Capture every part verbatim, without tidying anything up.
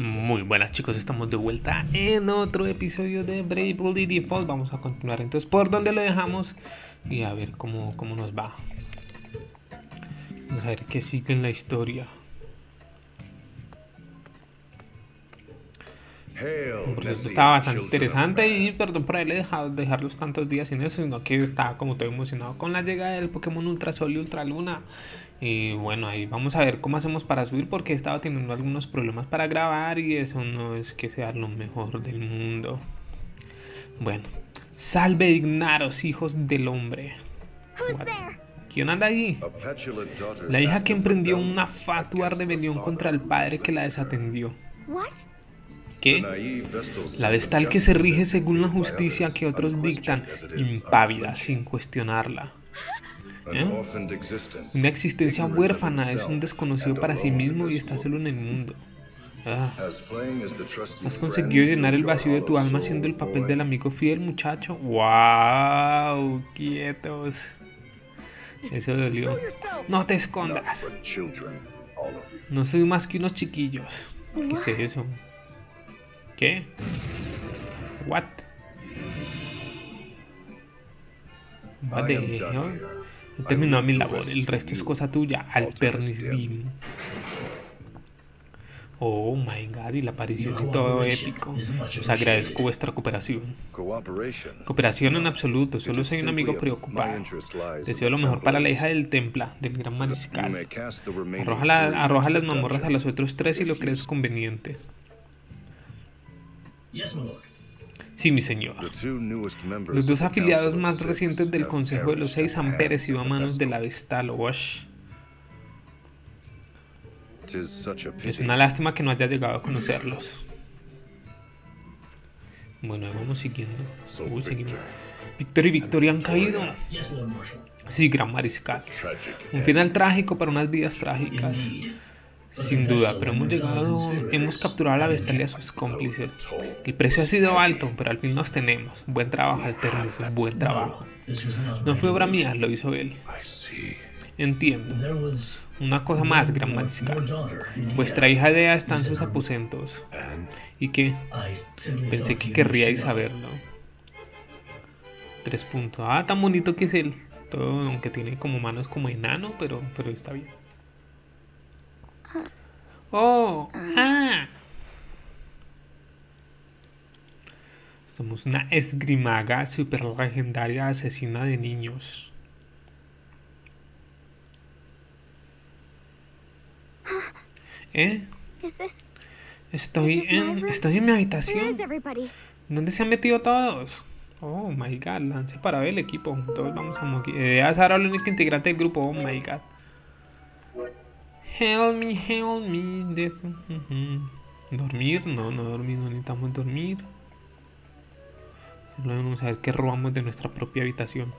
Muy buenas, chicos, estamos de vuelta en otro episodio de Bravely Default. Vamos a continuar entonces por donde lo dejamos y a ver cómo, cómo nos va. Vamos a ver qué sigue en la historia. Por cierto, estaba bastante interesante y perdón por haberle dejado dejarlos tantos días sin eso, sino que estaba como todo emocionado con la llegada del Pokémon Ultra Sol y Ultra Luna. Y bueno, ahí vamos a ver cómo hacemos para subir, porque estaba teniendo algunos problemas para grabar y eso no es que sea lo mejor del mundo. Bueno, salve ignaros, hijos del hombre. What? ¿Quién anda allí? La hija que emprendió una fatua rebelión contra el padre que la desatendió. ¿Qué? La vestal que se rige según la justicia que otros dictan, impávida, sin cuestionarla. ¿Eh? Una existencia huérfana, es un desconocido para sí mismo y está solo en el mundo. Ah. Has conseguido llenar el vacío de tu alma haciendo el papel del amigo fiel, muchacho. ¡Wow! ¡Quietos! Eso dolió. ¡No te escondas! No soy más que unos chiquillos. ¿Qué es eso? ¿Qué? What? What the hell? He terminado mi labor, el resto es cosa tuya, Alternis Dim. Oh my god, y la aparición y todo épico. Os agradezco vuestra cooperación. Cooperación en absoluto, solo soy un amigo preocupado. Deseo lo mejor para la hija del templa, del gran mariscal. Arroja, la, arroja las mamorras a los otros tres si lo crees conveniente. Sí, mi señor. Los dos afiliados más recientes del Consejo de los Seis han perecido a manos de la Vestal Wash. Es una lástima que no haya llegado a conocerlos. Bueno, ahí vamos siguiendo. Uy, seguimos. Víctor y Victoria han caído. Sí, gran mariscal. Un final trágico para unas vidas trágicas. Sin duda, pero hemos llegado, hemos capturado a la Vestal y a sus cómplices. El precio ha sido alto, pero al fin nos tenemos. Buen trabajo, Alternis, buen trabajo. No fue obra mía, lo hizo él. Entiendo. Una cosa más, gran mariscal. Vuestra hija Edea está en sus aposentos. ¿Y qué? Pensé que querríais saberlo. Tres puntos. Ah, tan bonito que es él. Todo, aunque tiene como manos como enano, pero, pero está bien. Oh, ah. Somos una esgrimaga super legendaria asesina de niños. ¿Eh? Estoy en, estoy en mi habitación. ¿Dónde se han metido todos? Oh my god, la han separado del equipo. Todos vamos a morir. Edea es ahora el único integrante del grupo. Oh my god. Help me, help me. Dormir, no, no dormir, no necesitamos dormir. Solo vamos a ver qué robamos de nuestra propia habitación.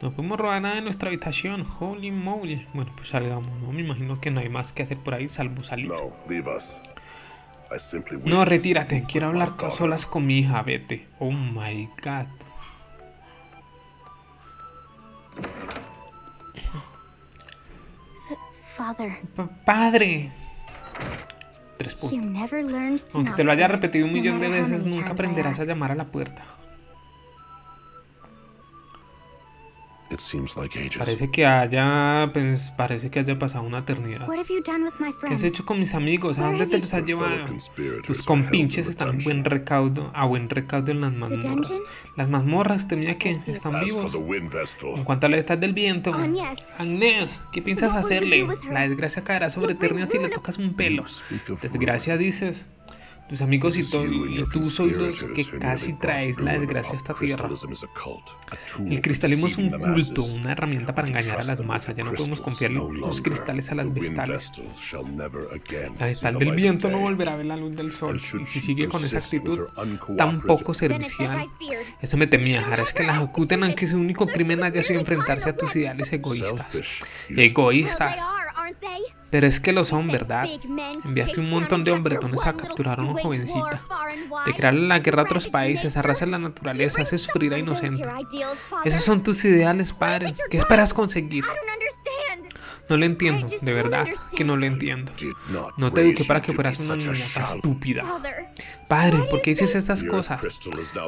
No podemos robar nada de nuestra habitación, holy moly. Bueno, pues salgamos, ¿no? Me imagino que no hay más que hacer por ahí salvo salir. No, No, retírate, quiero hablar a solas con mi hija, vete. Oh my god. Padre. Tres puntos. Aunque te lo haya repetido un millón de veces, nunca aprenderás a llamar a la puerta. Parece que haya pues, parece que haya pasado una eternidad. ¿Qué has hecho con mis amigos? ¿A dónde te los has llevado? Tus compinches están en buen recaudo, a buen recaudo en las mazmorras. Las mazmorras, temía que están vivos. En cuanto a la estás del viento, Agnes, ¿qué piensas hacerle? La desgracia caerá sobre Eternia si le tocas un pelo. Desgracia, dices. Tus amigos y, y tú sois los que casi traéis la desgracia a esta tierra. El cristalismo es un culto, una herramienta para engañar a las masas. Ya no podemos confiar los cristales a las vestales. La vestal del viento no volverá a ver la luz del sol. Y si sigue con esa actitud tan poco servicial, eso me temía. Hará es que la ejecuten, aunque su único crimen haya sido enfrentarse a tus ideales egoístas. ¡Egoístas! Pero es que lo son, ¿verdad? Enviaste un montón de hombretones a capturar a una jovencita. Declararle la guerra a otros países, arrasar la naturaleza, hace sufrir a inocentes. Esos son tus ideales, padres. ¿Qué esperas conseguir? No lo entiendo, de verdad que no lo entiendo. No te eduqué para que fueras una niña estúpida. Padre, ¿por qué dices estas cosas?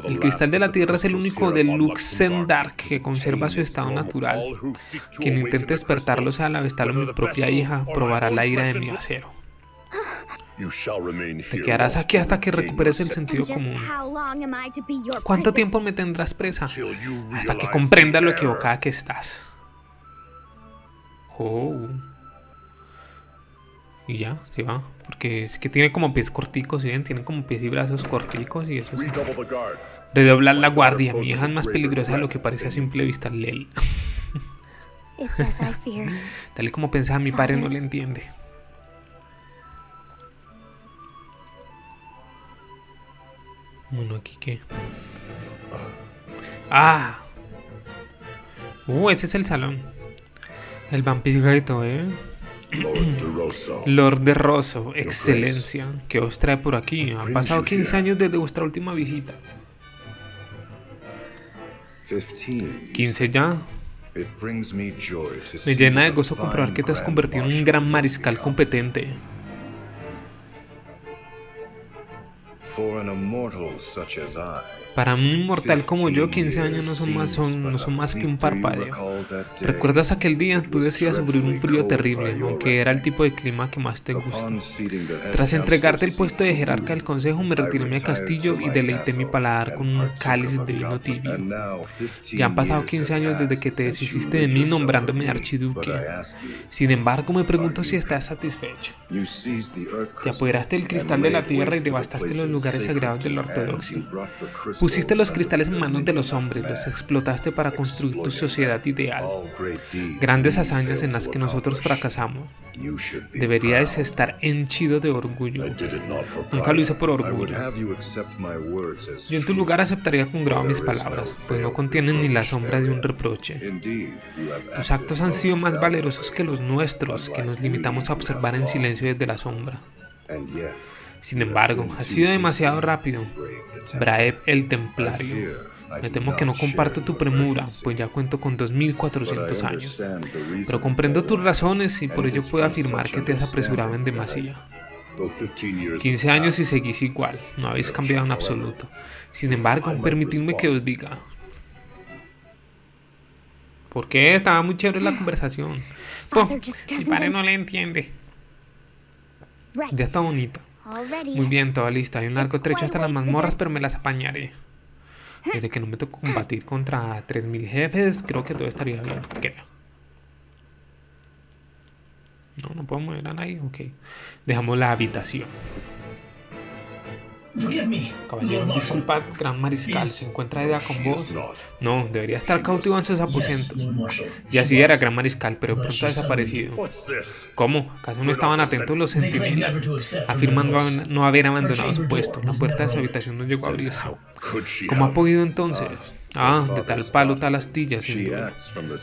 El cristal de la tierra es el único de Luxendark que conserva su estado natural. Quien intente despertarlo sea la vestal o mi propia hija, probará la ira de mi acero. Te quedarás aquí hasta que recuperes el sentido común. ¿Cuánto tiempo me tendrás presa? Hasta que comprendas lo equivocada que estás. Oh. Y ya, se va. Porque es que tiene como pies corticos, ¿sí ven? Tiene como pies y brazos corticos y eso sí. Redoblar la guardia. Mi hija es más peligrosa de lo que parece a simple vista, Lel. Tal y como pensaba, mi padre no le entiende. Bueno, aquí qué. ¡Ah! Uh, ese es el salón. El vampirito, ¿eh? Lord de Rosso, excelencia. ¿Qué os trae por aquí? Han pasado quince años desde vuestra última visita. ¿quince ya? Me llena de gozo comprobar que te has convertido en un gran mariscal competente. Para un inmortal como yo, quince años no son más, son, no son más que un parpadeo. ¿Recuerdas aquel día? Tú decías sufrir un frío terrible, aunque era el tipo de clima que más te gusta. Tras entregarte el puesto de jerarca del consejo, me retiré a mi castillo y deleité mi paladar con un cáliz de vino tibio. Ya han pasado quince años desde que te deshiciste de mí nombrándome archiduque. Sin embargo, me pregunto si estás satisfecho. Te apoderaste del cristal de la tierra y devastaste los lugares sagrados de la ortodoxia. Pusiste los cristales en manos de los hombres, los explotaste para construir tu sociedad ideal. Grandes hazañas en las que nosotros fracasamos. Deberías estar henchido de orgullo. Nunca lo hice por orgullo. Yo en tu lugar aceptaría con grado mis palabras, pues no contienen ni la sombra de un reproche. Tus actos han sido más valerosos que los nuestros, que nos limitamos a observar en silencio desde la sombra. Sin embargo, ha sido demasiado rápido. Brahev el Templario. Me temo que no comparto tu premura, pues ya cuento con dos mil cuatrocientos años. Pero comprendo tus razones y por ello puedo afirmar que te has apresurado en demasía. quince años y seguís igual, no habéis cambiado en absoluto. Sin embargo, permitidme que os diga. Porque estaba muy chévere la conversación. Oh, mi padre no le entiende. Ya está bonito. Muy bien, toda lista. Hay un largo trecho hasta las mazmorras, pero me las apañaré. Desde que no me toque combatir contra tres mil jefes, creo que todo estaría bien, creo. No, no puedo mover a nadie, ok. Dejamos la habitación. Caballero, disculpad, gran mariscal, ¿se encuentra Edea con vos? No, debería estar cautivo en sus aposentos. Y así era, gran mariscal, pero pronto ha desaparecido. ¿Cómo? ¿Acaso no estaban atentos los centinelas? Afirman no haber abandonado su puesto. La puerta de su habitación no llegó a abrirse. ¿Cómo ha podido entonces? Ah, de tal palo, tal astilla, sin duda.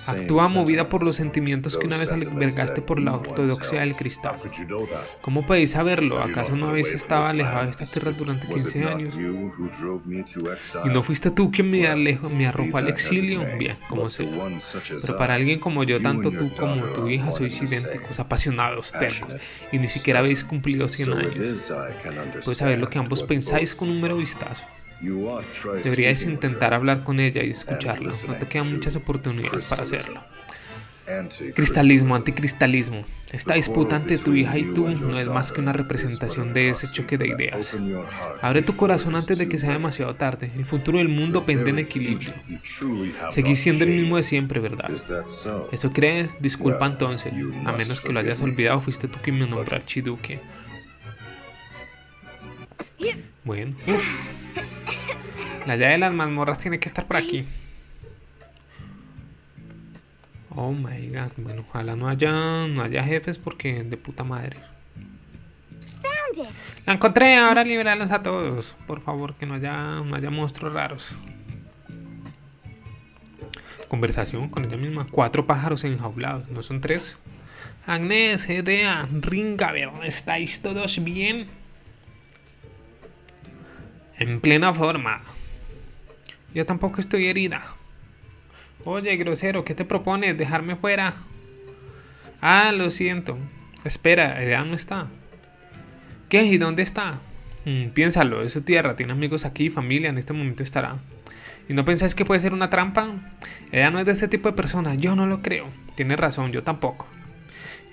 Actúa movida por los sentimientos que una vez albergaste por la ortodoxia del cristal. ¿Cómo podéis saberlo? ¿Acaso no habéis estado alejado de esta tierra durante quince años? ¿Y no fuiste tú quien me, alejo, me arrojó al exilio? Bien, como sea. Pero para alguien como yo, tanto tú como tu hija sois idénticos, apasionados, tercos, y ni siquiera habéis cumplido cien años. Puedo saber lo que ambos pensáis con un mero vistazo. Deberíais intentar hablar con ella y escucharla. No te quedan muchas oportunidades para hacerlo. Cristalismo, anticristalismo. Esta disputa entre tu hija y tú no es más que una representación de ese choque de ideas. Abre tu corazón antes de que sea demasiado tarde. El futuro del mundo pende en equilibrio. Seguís siendo el mismo de siempre, ¿verdad? ¿Eso crees? Disculpa entonces. A menos que lo hayas olvidado, fuiste tú quien me nombró archiduque. Bueno. Uf. La llave de las mazmorras tiene que estar por aquí. Oh my god. Bueno, ojalá no haya, no haya jefes porque de puta madre. La encontré, ahora liberarlos a todos. Por favor, que no haya, no haya monstruos raros. Conversación con ella misma. Cuatro pájaros enjaulados. ¿No son tres? Agnes, Edea, Ringabel, ¿estáis todos bien? En plena forma. Yo tampoco estoy herida. Oye, grosero, ¿qué te propones? ¿Dejarme fuera? Ah, lo siento. Espera, Edea no está. ¿Qué? ¿Y dónde está? Mm, piénsalo, es su tierra, tiene amigos aquí, familia, en este momento estará. ¿Y no pensáis que puede ser una trampa? Edea no es de ese tipo de persona, yo no lo creo. Tienes razón, yo tampoco.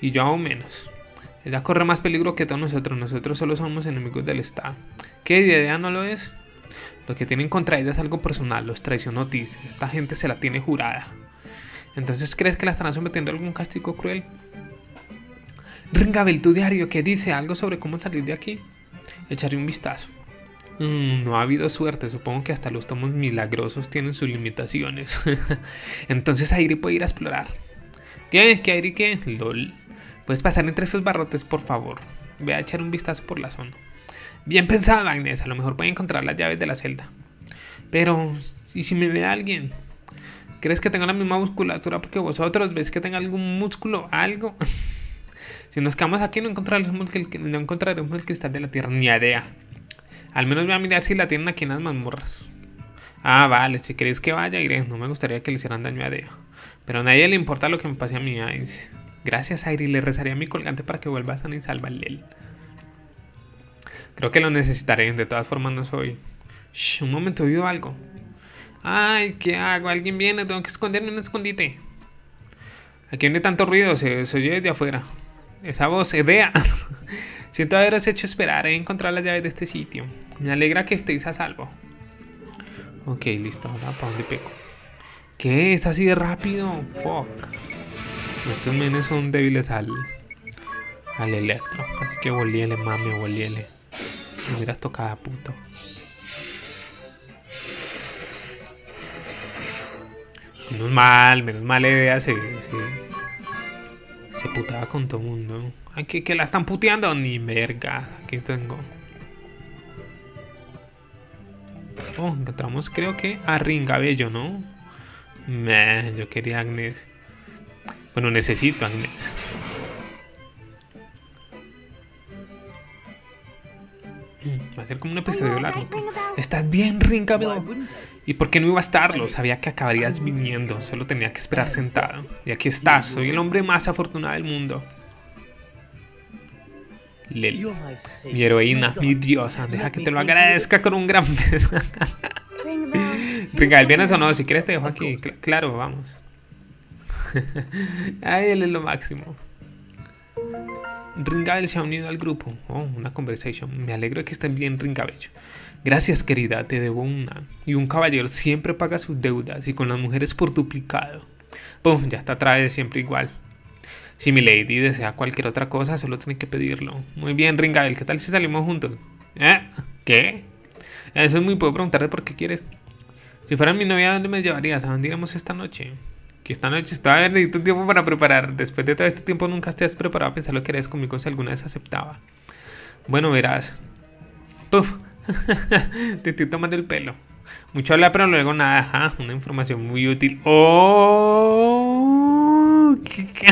Y yo aún menos. Ella corre más peligro que todos nosotros, nosotros solo somos enemigos del Estado. ¿Qué? ¿Y Edea no lo es? Lo que tienen contra ella es algo personal, los traicionó Tiz, esta gente se la tiene jurada. ¿Entonces crees que la estarán sometiendo a algún castigo cruel? Ringabel, tu diario, ¿qué dice? ¿Algo sobre cómo salir de aquí? Echaré un vistazo. Mm, no ha habido suerte, supongo que hasta los tomos milagrosos tienen sus limitaciones. Entonces Airy puede ir a explorar. ¿Qué? ¿Qué Airy qué? LOL. Puedes pasar entre esos barrotes, por favor. Voy a echar un vistazo por la zona. Bien pensada, Agnes, a lo mejor puede encontrar las llaves de la celda. Pero, ¿y si me ve alguien? ¿Crees que tenga la misma musculatura porque vosotros ves que tenga algún músculo, algo? Si nos quedamos aquí no encontraremos el, no encontraremos el cristal de la tierra, ni idea. Al menos voy a mirar si la tienen aquí en las mazmorras. Ah, vale, si queréis que vaya, iré. No me gustaría que le hicieran daño a Edea. Pero a nadie le importa lo que me pase a mí. Gracias, Airy, le rezaré a mi colgante para que vuelva sana y salva al Lel. Creo que lo necesitaré, de todas formas no soy... Shh, un momento, he oído algo. Ay, ¿qué hago? Alguien viene, tengo que esconderme en un escondite. Aquí viene tanto ruido, se, se oye desde afuera. Esa voz, Edea. Siento haberos hecho esperar, he encontrado las llaves de este sitio. Me alegra que estéis a salvo. Ok, listo, ahora para dónde peco. ¿Qué? ¿Es así de rápido? Fuck. Estos menes son débiles al... al electro. Así que volíele, mami, volíele. Me hubieras tocado a punto. Menos mal, menos mal Edea se... se... se puteaba con todo el mundo. Ay, que, que la están puteando. Ni verga. Aquí tengo. Oh, encontramos creo que a Ringabello, ¿no? Meh, yo quería a Agnes. Bueno, necesito a Agnes. Mm, va a ser como un episodio largo. ¿Estás bien, Ringabel? ¿Y por qué no iba a estarlo? Sabía que acabarías viniendo, solo tenía que esperar sentado. Y aquí estás, soy el hombre más afortunado del mundo. Lel, mi heroína, mi diosa, deja que te lo agradezca con un gran beso. Ringabel, ¿vienes o no? Si quieres te dejo aquí. Cl claro, vamos. Ay, él es lo máximo. Ringabel se ha unido al grupo. Oh, una conversación. Me alegro de que estén bien, Ringabel. Gracias, querida, te debo una. Y un caballero siempre paga sus deudas, y con las mujeres por duplicado. Pum, ya está trae de siempre igual. Si mi lady desea cualquier otra cosa, solo tiene que pedirlo. Muy bien, Ringabel, ¿qué tal si salimos juntos? ¿Eh? ¿Qué? Eso es muy poco preguntarle por qué quieres. Si fuera mi novia, ¿dónde me llevarías? ¿A dónde iremos esta noche? Que esta noche estaba bien, necesito tiempo para preparar. Después de todo este tiempo nunca te has preparado a pensar lo que harías conmigo si alguna vez aceptaba. Bueno, verás. Puf. Te estoy tomando el pelo. Mucho hablar pero luego nada. Ajá, una información muy útil. Oh, ¿qué, qué?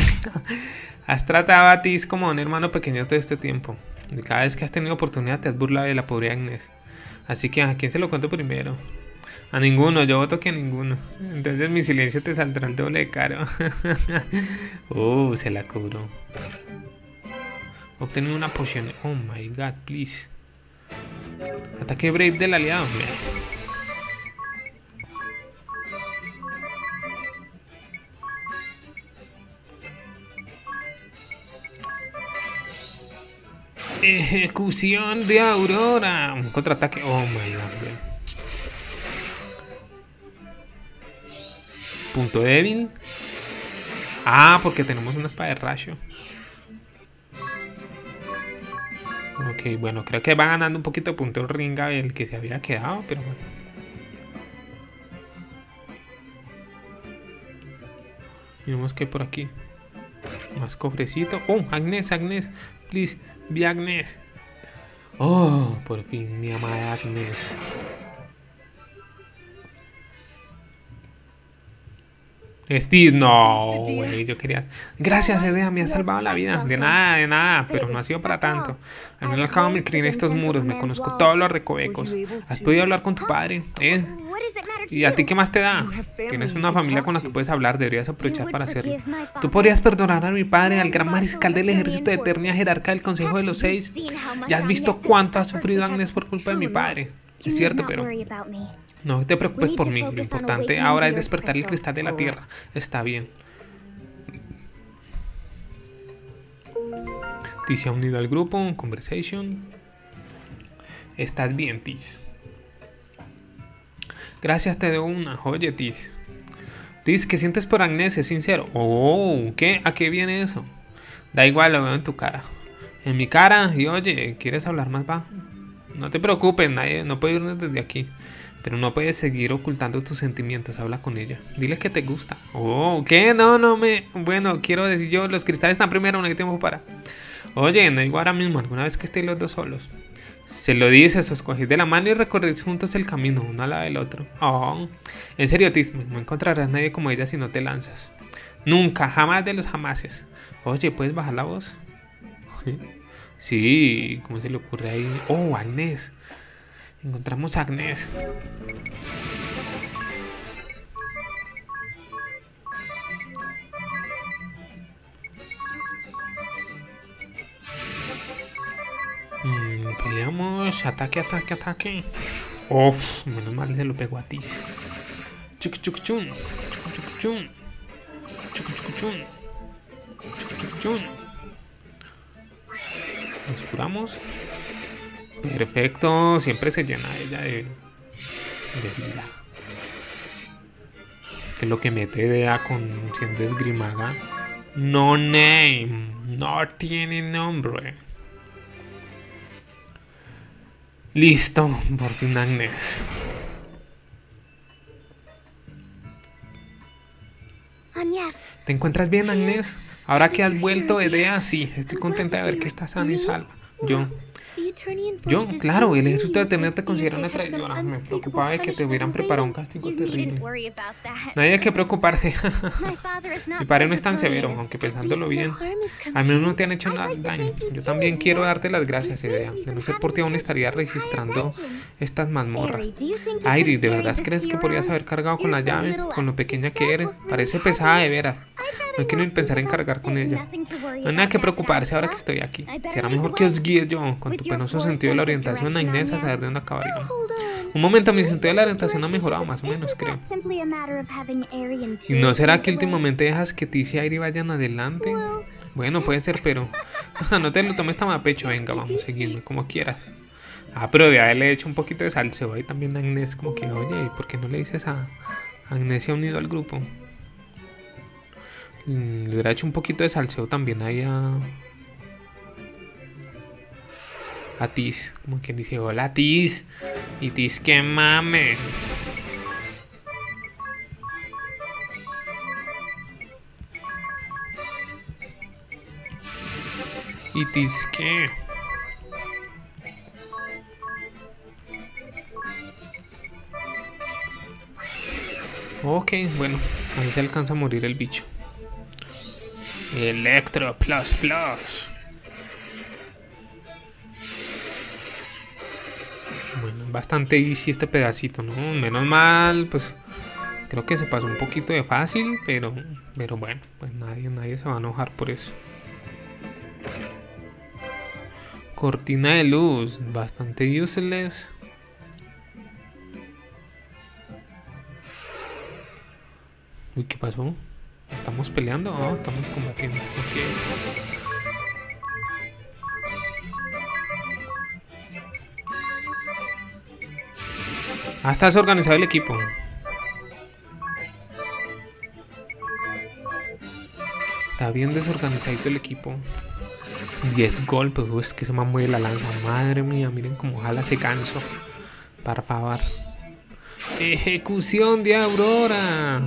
Has tratado a Tiz como a un hermano pequeño todo este tiempo. Y cada vez que has tenido oportunidad te has burlado de la pobre Agnes. Así que, ¿a quién se lo cuento primero? A ninguno, yo voto que a ninguno. Entonces mi silencio te saldrá el doble de caro. Oh, se la cobró. Obtener una poción. Oh my god, please. Ataque brave del aliado. Mira. Ejecución de Aurora. Un contraataque. Oh my god, bro. Punto débil. Ah, porque tenemos una espada de rayo. Ok, bueno, creo que va ganando un poquito de punto Ringabel, que se había quedado, pero bueno. Miremos que hay por aquí. Más cofrecito. Oh, Agnes, Agnes. Please, vi Agnes. Oh, por fin, mi amada Agnes. Es Tiz, no, güey, yo quería... Gracias, Edea, me ha salvado la vida. De nada, de nada, pero no ha sido para tanto. Al menos acabo de escribir estos muros, me conozco todos los recovecos. ¿Has podido hablar con tu padre? ¿Eh? ¿Y a ti qué más te da? Tienes una familia con la que puedes hablar, deberías aprovechar para hacerlo. ¿Tú podrías perdonar a mi padre, al gran mariscal del ejército de Eternia, jerarca del Consejo de los Seis? ¿Ya has visto cuánto ha sufrido Agnes por culpa de mi padre? Es cierto, pero... no te preocupes por mí, lo importante ahora es despertar el cristal de la tierra. Está bien. Tiz se ha unido al grupo, conversation. Estás bien, Tiz. Gracias, te debo una. Oye, Tiz. Tiz, ¿qué sientes por Agnes? Es sincero. Oh, ¿qué? ¿A qué viene eso? Da igual, lo veo en tu cara. En mi cara, y oye, ¿quieres hablar más, va? No te preocupes, nadie, no puedo irnos desde aquí. Pero no puedes seguir ocultando tus sentimientos, habla con ella. Dile que te gusta. Oh, ¿qué? No, no me... Bueno, quiero decir yo, los cristales están primero, no hay tiempo para... Oye, no digo ahora mismo, alguna vez que estéis los dos solos. Se lo dices, os cogéis de la mano y recorréis juntos el camino, uno al lado del otro. Oh, en serio, Tiz, no encontrarás nadie como ella si no te lanzas. Nunca, jamás de los jamases. Oye, ¿puedes bajar la voz? Sí, ¿cómo se le ocurre ahí? Oh, Agnes... Encontramos a Agnes. Mm, peleamos. Ataque, ataque, ataque. Uf, menos mal se lo pegó a Tiz. Chuk chuk chun. Chuk chuk chun. Chuk chuk chun. Chuk chuk chun. Nos curamos. Perfecto, siempre se llena ella de, de vida. Que lo que mete Edea con siendo esgrimaga. No name, no tiene nombre. Listo, por fin Agnes. ¿Te encuentras bien, Agnes? Ahora que has vuelto, Edea, sí, estoy contenta de ver que estás sana y salva. Yo. Yo, claro, el ejército de Eternia te considera una traidora. Me preocupaba de que te hubieran preparado un castigo terrible. No hay de qué preocuparse. Mi padre no es tan severo, aunque pensándolo bien, a mí no te han hecho nada daño. Yo también quiero darte las gracias, Edea. De no ser por ti aún estaría registrando estas mazmorras. Airy, ¿de verdad crees que podrías haber cargado con la llave? Con lo pequeña que eres, parece pesada de veras. No quiero ni pensar en cargar con ella. No hay nada que preocuparse ahora que estoy aquí. Será mejor que os guíe yo, con tu penoso sentido de la orientación a Inés a saber de dónde acabaríamos. Un momento, mi sentido de la orientación ha mejorado más o menos, creo. ¿Y no será que últimamente dejas que Tiz y Airy vayan adelante? Bueno, puede ser, pero... no te lo tomes tan a pecho, venga, vamos, seguidme, como quieras. Ah, pero ya le he hecho un poquito de salseo ahí también a Agnes, como que, oye, ¿por qué no le dices a Agnes se ha unido al grupo? Le hubiera hecho un poquito de salseo también ahí a... a Tiz, como quien dice, hola Tiz. Y Tiz que mame. Y Tiz que... Ok, bueno, ahí se alcanza a morir el bicho. Electro plus plus. Bueno, bastante easy este pedacito, ¿no? Menos mal, pues creo que se pasó un poquito de fácil, pero pero bueno, pues nadie nadie se va a enojar por eso. Cortina de luz, bastante useless. Uy, ¿qué pasó? ¿Estamos peleando o oh, estamos combatiendo? Ok. Ah, está desorganizado el equipo. Está bien desorganizadito el equipo. diez golpes, pues, es que se me mueve la lanza. Madre mía, miren cómo jala se canso. Por favor. Ejecución de Aurora. Ah.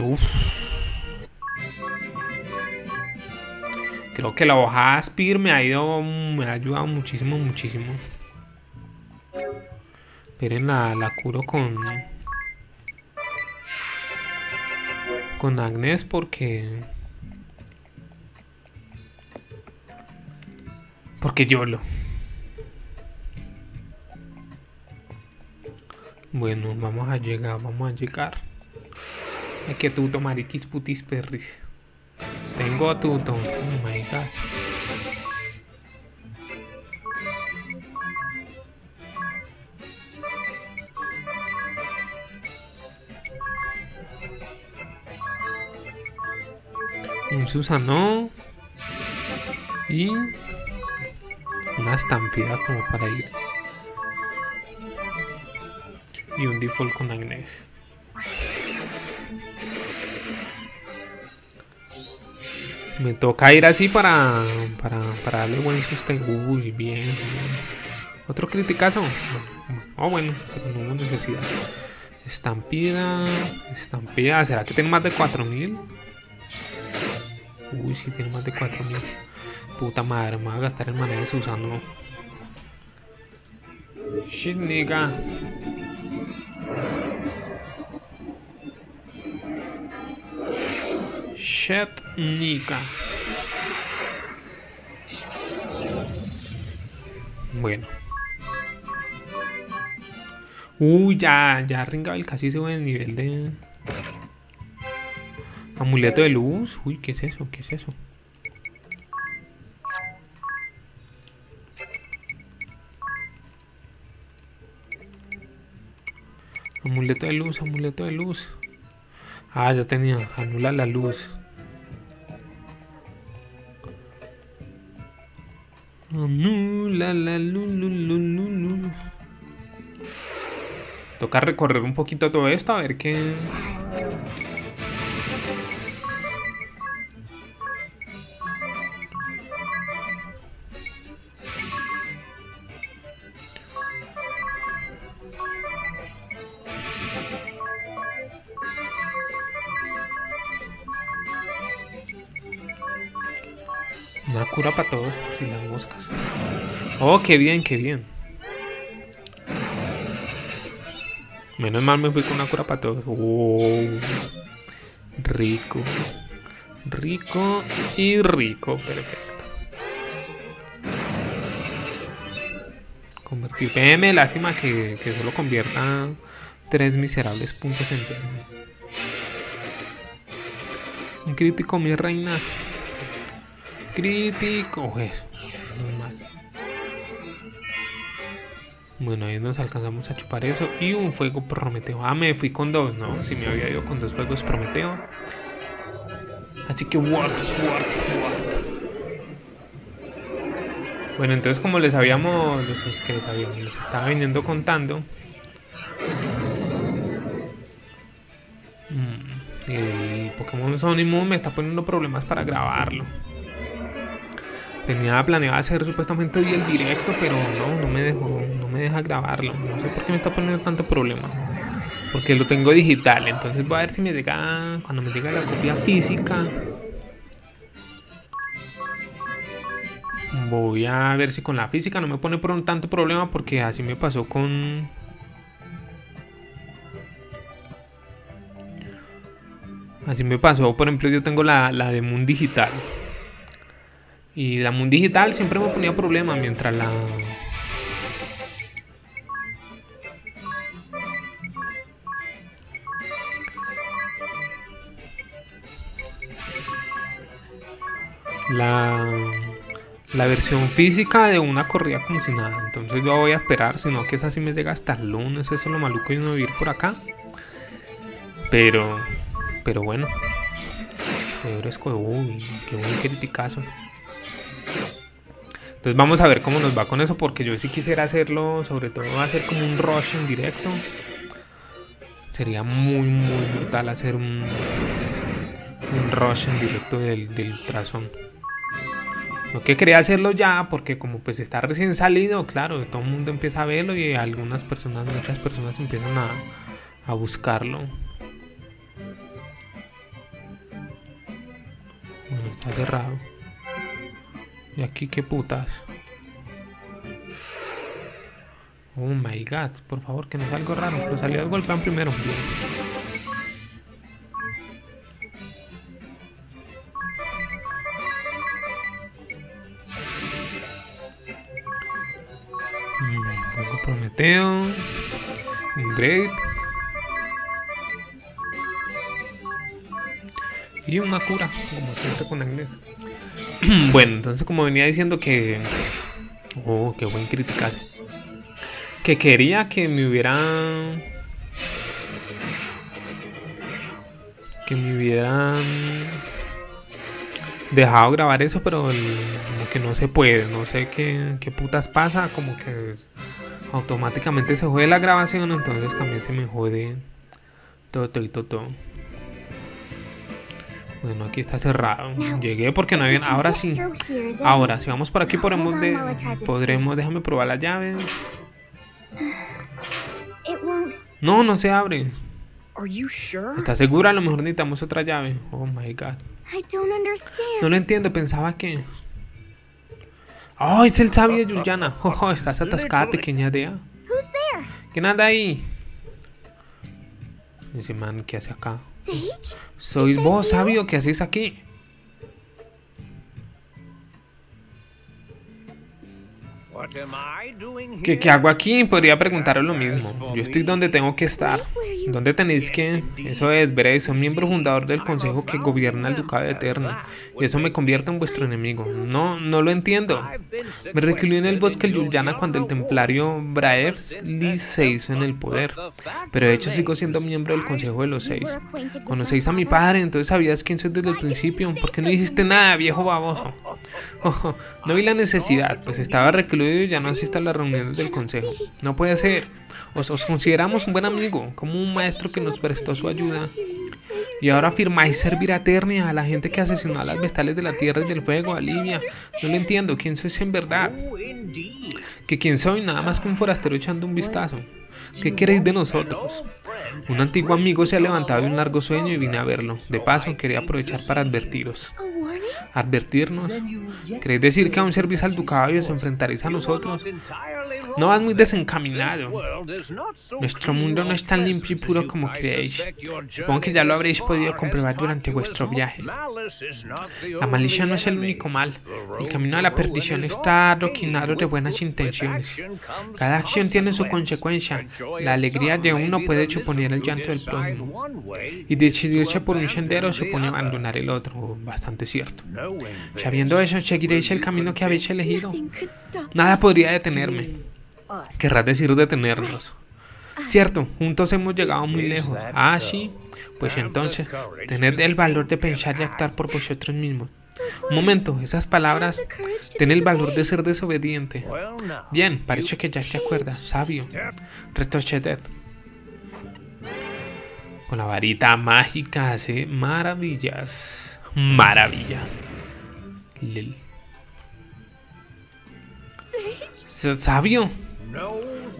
Uf. Creo que la bajada Spear me ha ido, me ha ayudado muchísimo, muchísimo. Miren, la, la curo con con Agnes porque porque yo lo. Bueno, vamos a llegar, vamos a llegar. Es que tuto mariquis putis perris. Tengo a tuto. Oh my god. Un Susano. Y una estampida como para ir. Y un default con Agnes. Me toca ir así para, para, para darle buen sustento. Uy, bien, bien. Otro criticazo. Oh, bueno, pero no hubo necesidad. Estampida. Estampida. ¿Será que tiene más de cuatro mil? Uy, sí, tiene más de cuatro mil. Puta madre, me voy a gastar el mané de Susano. Shit, nigga. Shit, nigga. Bueno. Uy, ya, ya Ringabel casi sube el nivel de... Amuleto de luz. Uy, ¿qué es eso? ¿Qué es eso? Amuleto de luz, amuleto de luz. Ah, ya tenía. Anula la luz. Anula la luz, luz, luz, luz, luz. Toca recorrer un poquito todo esto, a ver qué... Una cura para todos, si las moscas. Oh, qué bien, qué bien. Menos mal me fui con una cura para todos. Oh, rico. Rico y rico, perfecto. Convertir P M, lástima que, que solo convierta tres miserables puntos en P M. Un crítico, mi reina. Crítico, es normal. Bueno, ahí nos alcanzamos a chupar eso. Y un fuego Prometeo. Ah, me fui con dos, ¿no? Si me había ido con dos fuegos Prometeo. Así que ward, ward, ward. Bueno, entonces como les habíamos, los que les habíamos, les estaba viniendo contando, el Pokémon Sonic World me está poniendo problemas para grabarlo. Tenía planeado hacer supuestamente hoy el directo, pero no, no me dejó, no me deja grabarlo. No sé por qué me está poniendo tanto problema. Porque lo tengo digital, entonces voy a ver si me llega, cuando me llega la copia física. Voy a ver si con la física no me pone por tanto problema, porque así me pasó con... Así me pasó, por ejemplo, yo tengo la, la de Moon digital. Y la Moon digital siempre me ponía problemas mientras la... La... La versión física de una corría como si nada. Entonces yo voy a esperar, sino que esa sí me llega hasta el lunes. Eso es lo maluco y no vivir por acá. Pero... Pero bueno. Pero es que... Uy, qué buen criticazo. Entonces vamos a ver cómo nos va con eso, porque yo sí quisiera hacerlo, sobre todo va a ser como un rush en directo. Sería muy muy brutal hacer un, un rush en directo del, del ultrasón. Lo que quería hacerlo ya, porque como pues está recién salido, claro, todo el mundo empieza a verlo y algunas personas, muchas personas empiezan a, a buscarlo. Bueno, está cerrado. ¿Y aquí qué putas? Oh my god, por favor que no sea algo raro. Pero salió el golpeón primero. Mm, fuego Prometeo. Un Grape. Y una cura, como siempre con Agnes. Bueno, entonces como venía diciendo que... Oh, qué buen criticar. Que quería que me hubiera... Que me hubieran... dejado grabar eso, pero el... como que no se puede. No sé qué, qué putas pasa. Como que automáticamente se jode la grabación. Entonces también se me jode todo, todo, todo, todo. Bueno, aquí está cerrado. Llegué porque no había... Ahora sí. Ahora, si vamos por aquí podremos... De... podremos... Déjame probar la llave. No, no se abre. ¿Estás segura? A lo mejor necesitamos otra llave. Oh my god. No lo entiendo, pensaba que... Oh, es el sabio Yulyana. Oh, estás atascada, pequeña Edea. ¿Quién anda ahí? Dice, man, ¿qué hace acá? ¿Sois vos, sabio? ¿Qué hacéis aquí? ¿Qué, ¿Qué hago aquí? Podría preguntaros lo mismo. Yo estoy donde tengo que estar. ¿Dónde tenéis que...? Eso es, veréis, soy miembro fundador del consejo que gobierna el ducado de Eternia. Y eso me convierte en vuestro enemigo. No, no lo entiendo. Me recluí en el bosque de Yulyana cuando el templario Brahev se hizo en el poder. Pero de hecho sigo siendo miembro del consejo de los seis. Conocéis a mi padre, entonces sabías quién soy desde el principio. ¿Por qué no dijiste nada, viejo baboso? Oh, no vi la necesidad, pues estaba recluido y ya no asiste a las reuniones del consejo. No puede ser. Os, os consideramos un buen amigo, como un maestro que nos prestó su ayuda. Y ahora afirmáis servir a Eternia, a la gente que asesinó a las vestales de la tierra y del fuego, a Livia. No lo entiendo. ¿Quién sois en verdad? ¿Que quién soy? Nada más que un forastero echando un vistazo. ¿Qué queréis de nosotros? Un antiguo amigo se ha levantado de un largo sueño y vine a verlo. De paso, quería aprovechar para advertiros. ¿Advertirnos? ¿Queréis decir que aún servís al ducado y os enfrentaréis a nosotros? No vas muy desencaminado. Nuestro mundo no es tan limpio y puro como creéis. Supongo que ya lo habréis podido comprobar durante vuestro viaje. La malicia no es el único mal. El camino a la perdición está adoquinado de buenas intenciones. Cada acción tiene su consecuencia. La alegría de uno puede suponer el llanto del prójimo. Y decidirse por un sendero supone abandonar el otro. Bastante cierto. Sabiendo eso, seguiréis el camino que habéis elegido. Nada podría detenerme. Querrás decir detenernos. Cierto, juntos hemos llegado muy lejos. Ah, sí. Pues entonces, tened el valor de pensar y actuar por vosotros mismos. Un momento, esas palabras. Ten el valor de ser desobediente. Bien, parece que ya te acuerdas, sabio. Restochetet. Con la varita mágica hace maravillas. Maravillas. Lil. Sabio,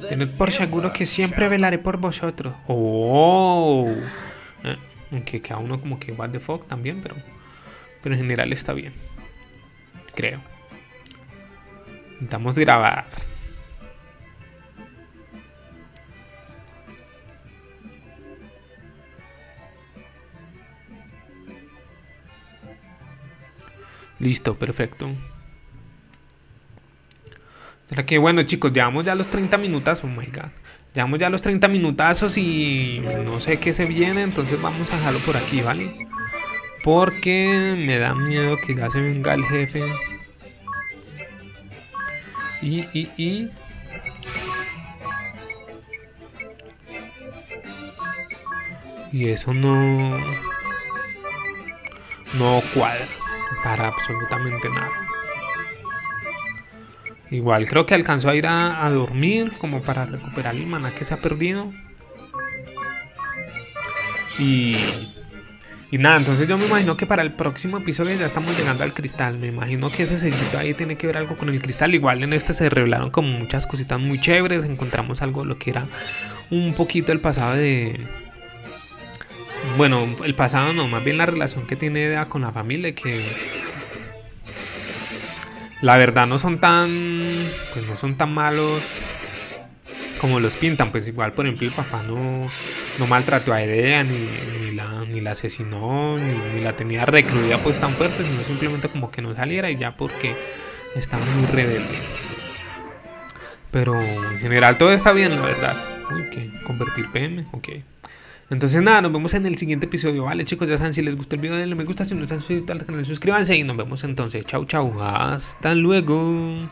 tened por seguro que siempre velaré por vosotros. Oh, eh, aunque cada uno como que what the fuck también, pero, pero en general está bien, creo. Intentamos grabar. Listo, perfecto. ¿Será que bueno, chicos? Llevamos ya los treinta minutazos, oh my god. Llevamos ya los treinta minutazos y no sé qué se viene, entonces vamos a dejarlo por aquí, ¿vale? Porque me da miedo que ya se venga el jefe. Y, y, y... Y eso no... No cuadra para absolutamente nada. Igual creo que alcanzó a ir a, a dormir como para recuperar el maná que se ha perdido. Y, y nada, entonces yo me imagino que para el próximo episodio ya estamos llegando al cristal. Me imagino que ese sellito ahí tiene que ver algo con el cristal. Igual en este se revelaron como muchas cositas muy chéveres. Encontramos algo lo que era un poquito el pasado de... Bueno, el pasado no, más bien la relación que tiene Edea con la familia que... La verdad no son tan... Pues no son tan malos como los pintan. Pues igual, por ejemplo, el papá no, no maltrató a Edea, ni, ni, la, ni la asesinó, ni, ni la tenía recluida pues tan fuerte, sino simplemente como que no saliera y ya porque estaba muy rebelde. Pero en general todo está bien, la verdad. Uy, que convertir P M, ok. Entonces nada, nos vemos en el siguiente episodio. Vale chicos, ya saben, si les gustó el video denle me gusta, si no están suscritos al canal suscríbanse y nos vemos entonces. Chau chau, hasta luego.